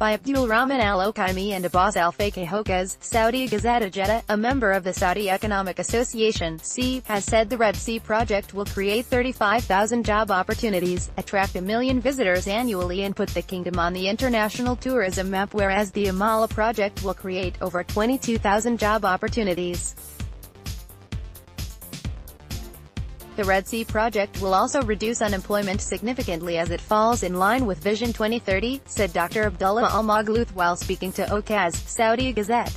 by Abdulrahman Al-Okaimi and Abbas Al-Fakeih. Okaz, Saudi Gazette. JEDDAH, a member of the Saudi Economic Association (SEA), has said the Red Sea Project will create 35,000 job opportunities, attract 1 million visitors annually and put the kingdom on the international tourism map, whereas the Amaala project will create over 22,000 job opportunities. The Red Sea Project will also reduce unemployment significantly as it falls in line with Vision 2030, said Dr. Abdullah Al-Maghlouth while speaking to Okaz, Saudi Gazette.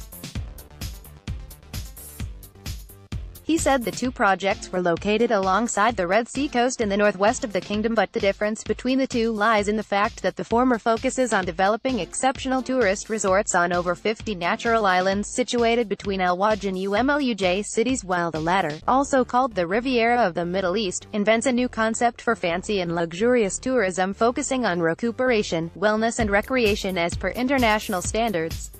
He said the two projects were located alongside the Red Sea coast in the northwest of the kingdom, but the difference between the two lies in the fact that the former focuses on developing exceptional tourist resorts on over 50 natural islands situated between El Waj and Umluj cities, while the latter, also called the Riviera of the Middle East, invents a new concept for fancy and luxurious tourism focusing on recuperation, wellness and recreation as per international standards.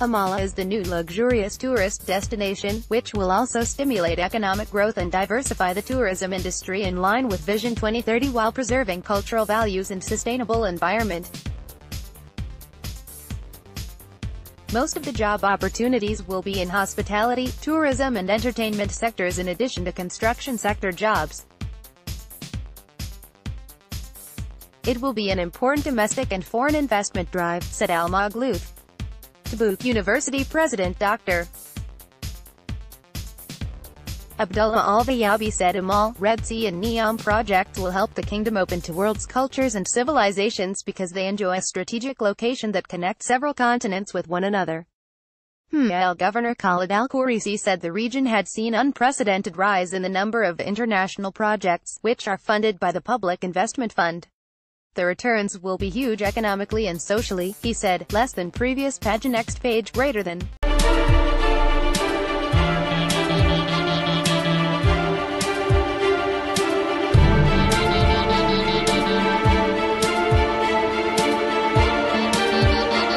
Amaala is the new luxurious tourist destination, which will also stimulate economic growth and diversify the tourism industry in line with Vision 2030 while preserving cultural values and sustainable environment. Most of the job opportunities will be in hospitality, tourism and entertainment sectors in addition to construction sector jobs. It will be an important domestic and foreign investment drive, said Al-Maghlouth. KAU University President Dr. Abdullah Al-Vayabi said Amaala, Red Sea and Neom projects will help the kingdom open to world's cultures and civilizations because they enjoy a strategic location that connects several continents with one another. Governor Khalid Al-Kourisi said the region had seen unprecedented rise in the number of international projects, which are funded by the Public Investment Fund. The returns will be huge economically and socially, he said, less than previous page, next page, greater than.